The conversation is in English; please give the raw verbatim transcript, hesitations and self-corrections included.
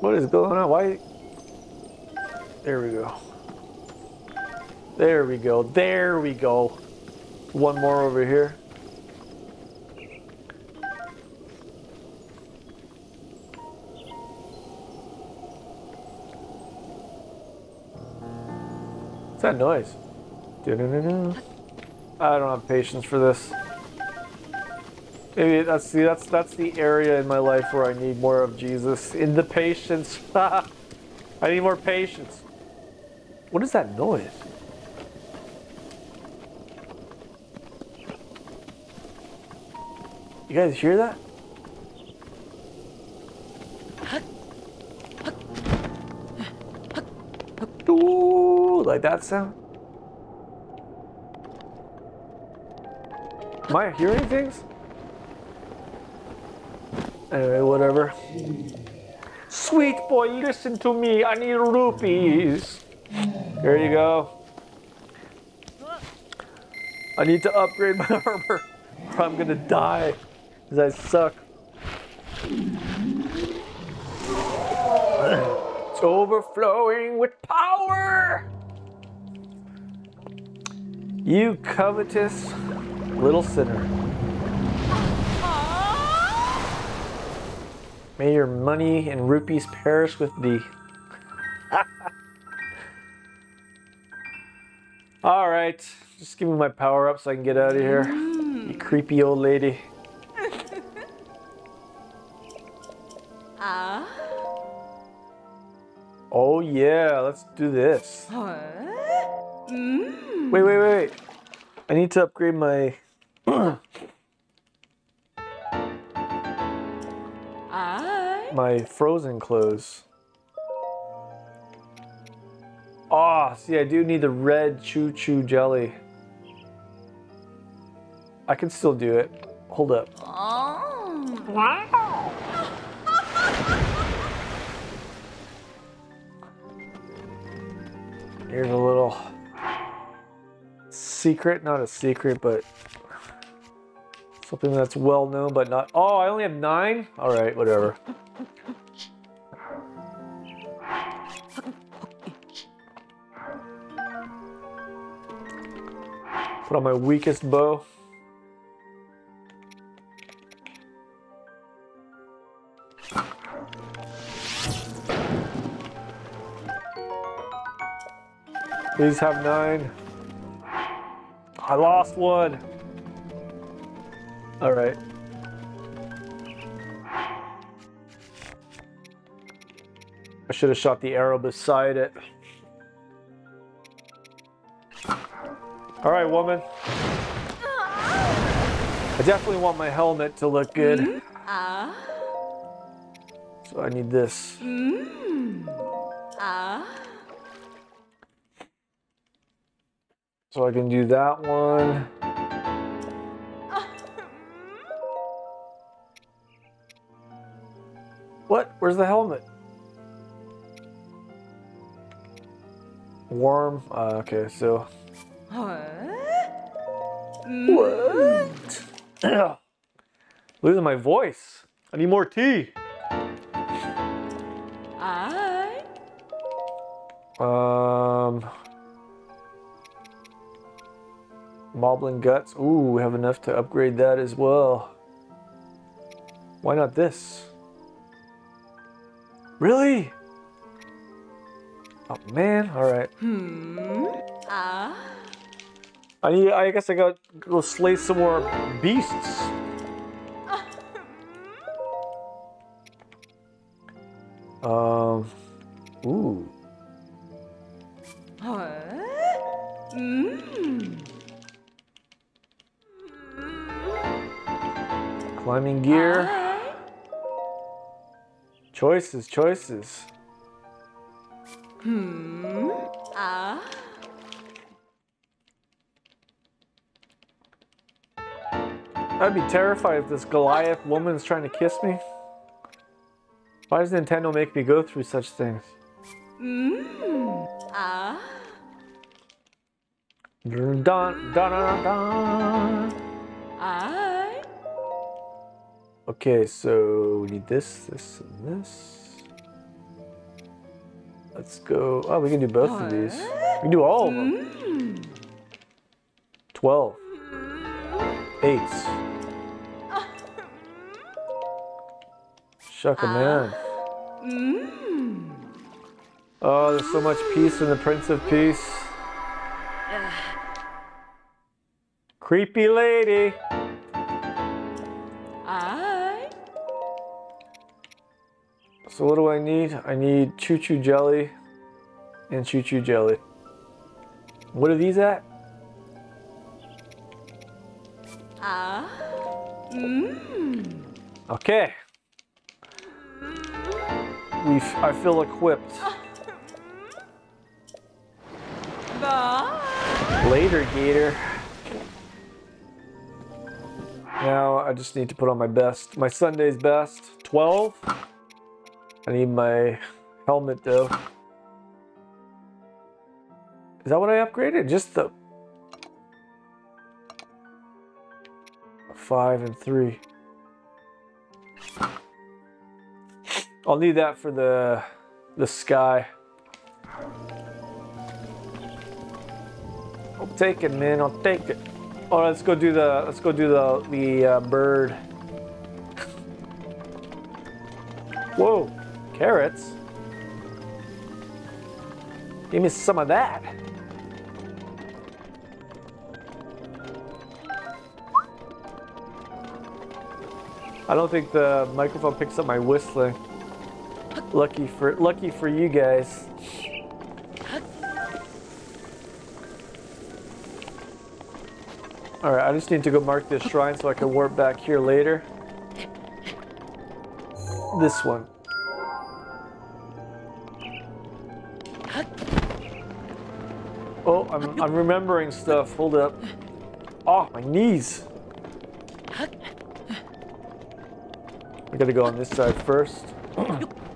What is going on? Why? There we go. There we go. There we go. One more over here. What's that noise? I don't have patience for this. Maybe that's the that's that's the area in my life where I need more of Jesus in the patience. I need more patience. What is that noise? You guys hear that? Ooh, like that sound? Am I hearing things? Anyway, whatever. Sweet boy, listen to me. I need rupees. There you go. I need to upgrade my armor or I'm gonna die because I suck. It's overflowing with power. You covetous little sinner. May your money and rupees perish with thee. All right, just give me my power up so I can get out of here. Mm. You creepy old lady. Ah. Oh yeah, let's do this. Huh? Mm. Wait, wait, wait. I need to upgrade my. My frozen clothes. Ah, oh, see, I do need the red choo choo jelly. I can still do it. Hold up. Oh, wow. Here's a little secret, not a secret, but something that's well known, but not. Oh, I only have nine? All right, whatever. Put on my weakest bow. Please have nine. I lost one. All right. I should have shot the arrow beside it. All right, woman. I definitely want my helmet to look good. Mm. Uh. So I need this. Mm. Uh. So I can do that one. What? Where's the helmet? Warm. Uh, okay, so. What? What? Mm. Losing my voice. I need more tea. I. Um. Moblin guts. Ooh, we have enough to upgrade that as well. Why not this? Really? Oh man! All right. Hmm. Ah. Uh. I need, I guess I gotta go slay some more beasts. Um, ooh. What? Mm. Climbing gear. Hi. Choices, choices. Hmm. Ah. Uh. I'd be terrified if this Goliath woman's trying to kiss me. Why does Nintendo make me go through such things? Mm. Uh. Dun, dun, dun, dun, dun. I... Okay, so we need this, this, and this. Let's go. Oh, we can do both of these. We can do all of them. twelve. Eights. Shuck a man. Oh, there's so much peace in the Prince of Peace. Creepy lady. I. So what do I need? I need choo-choo jelly and choo-choo jelly. What are these at? Ah. Uh, mm. Okay. We f I feel equipped. Bye. Later, Gator. Now I just need to put on my best, my Sunday's best. twelve. I need my helmet though. Is that what I upgraded? Just the five and three. I'll need that for the the sky. I'll take it, man. I'll take it. All right, let's go do the let's go do the the uh, bird. Whoa, carrots. Give me some of that. I don't think the microphone picks up my whistling. Lucky for lucky for you guys. All right, I just need to go mark this shrine so I can warp back here later. This one. Oh, I'm, I'm remembering stuff. Hold up. Oh, my knees. I gotta go on this side first.